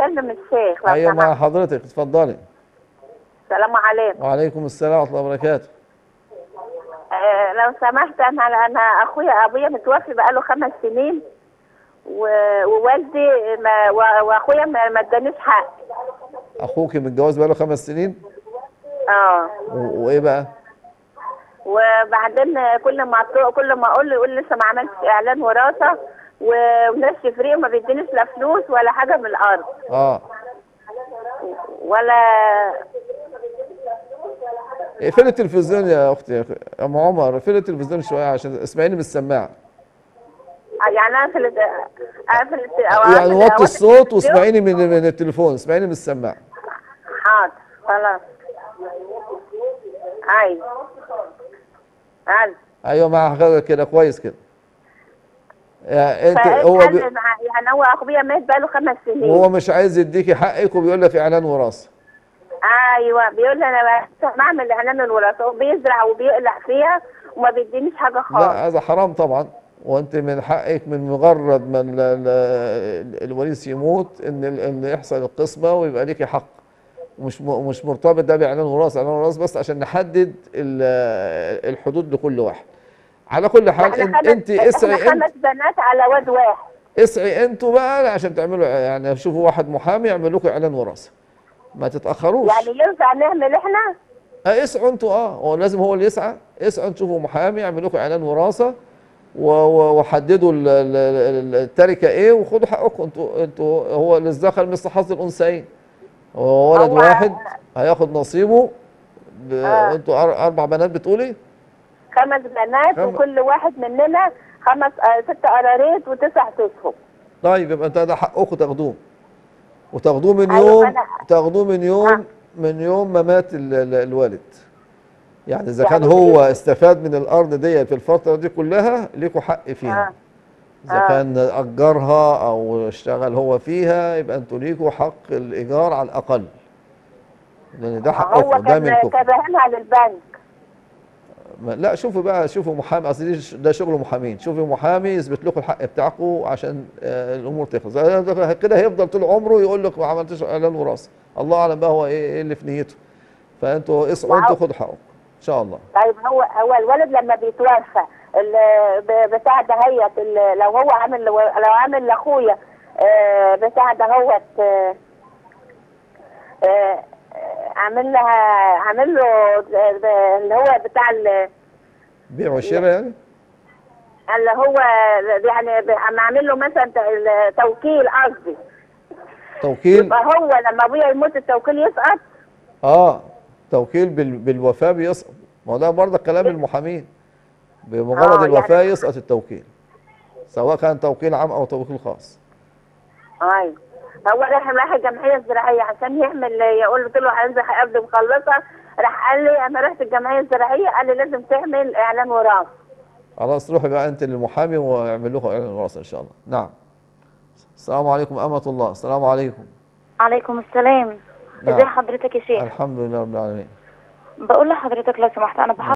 اكلم الشيخ لو ايوه مع حضرتك، اتفضلي. السلام عليكم. وعليكم السلام ورحمه الله وبركاته. لو سمحت، انا ابويا متوفي بقاله 5 سنين، ووالدي واخويا ما ادانيش حق. اخوكي متجوز بقاله 5 سنين؟ اه. وايه بقى؟ وبعدين كل ما اقول له يقول لسه ما عملتش اعلان وراثه وناس شفريه وما بيدينيش لا فلوس ولا حاجه من الارض. اه. ولا اقفلي التلفزيون يا اختي يا ام عمر، اقفلي التلفزيون شويه عشان اسمعيني من السماعه. يعني اقفل يعني وطي الصوت واسمعيني من التليفون، اسمعيني من السماعه. حاضر خلاص. ايوه ايوه مع حضرتك كده كويس كده. يعني انت يعني هو اخويا مات بقاله 5 سنين وهو مش عايز يديكي حقك وبيقول لك اعلان وراثه. ايوه بيقول لي انا بعمل اعلان الوراثه وبيزرع وبيقلع فيها وما بيدينيش حاجه خالص. لا هذا حرام طبعا، وانت من حقك من مجرد ما الوريث يموت ان يحصل القسمه ويبقى ليكي حق، ومش مرتبط ده باعلان وراثه. اعلان وراثه بس عشان نحدد الحدود لكل واحد. على كل حال انت اسعي، انت 5 بنات على واد واحد، اسعي انتوا بقى عشان تعملوا يعني شوفوا واحد محامي يعمل لكم اعلان وراثه، ما تتاخروش. يعني ينفع نعمل احنا؟ اسعوا انتوا. هو لازم هو اللي يسعى. اسعوا تشوفوا محامي يعمل لكم اعلان وراثه وحددوا التركه ايه وخدوا حقكم انتوا. هو للذكر مثل حظ الانثيين، هو ولد واحد هياخد نصيبه. انتوا 4 بنات بتقولي؟ 5 بنات وكل واحد مننا 6 قراريط و9 تسهم. طيب يبقى ده حقكم تاخدوه، وتاخدوه من يوم، تاخدوه من يوم ما مات الوالد. يعني اذا كان هو استفاد من الارض دي في الفتره دي كلها ليكوا حق فيها. اذا كان اجرها او اشتغل هو فيها يبقى انتوا ليكوا حق الايجار على الاقل، لان ده حقكم ده منكم. هو كان تبعنا للبنك. لا شوفوا بقى، شوفوا محامي، اصل ده شغل محامين. شوفوا محامي يثبت لكم الحق بتاعكم عشان الامور تخلص. كده هيفضل طول عمره يقول لك ما عملتش اعلان وراثه، الله اعلم بقى هو ايه اللي في نيته. فانتوا اسعوا انتوا خدوا حقكم ان شاء الله. طيب هو الولد لما بيتوفى بتاع دهيت لو هو عامل، لاخويا بتاع دهوت عامل لها، عامل له اللي هو بتاع بيع وشراء، يعني اللي هو يعني عامل له مثلا توكيل، قصدي توكيل. يبقى هو لما ابويا يموت التوكيل يسقط. توكيل بالوفاه بيسقط. ما هو ده برضه كلام المحامين، بمجرد الوفاه يعني يسقط التوكيل، سواء كان توكيل عام او توكيل خاص. ايوه هو راح الجمعيه الزراعيه عشان يعمل، قلت له هنزل قبل مخلصه، راح قال لي انا رحت الجمعيه الزراعيه، قال لي لازم تعمل اعلان وراثه. خلاص روحي بقى انت للمحامي واعمل لكم اعلان وراثه ان شاء الله. نعم. السلام عليكم امة الله. السلام عليكم. عليكم السلام. ازي حضرتك يا شيخ؟ الحمد لله رب العالمين. بقول لحضرتك لو سمحت انا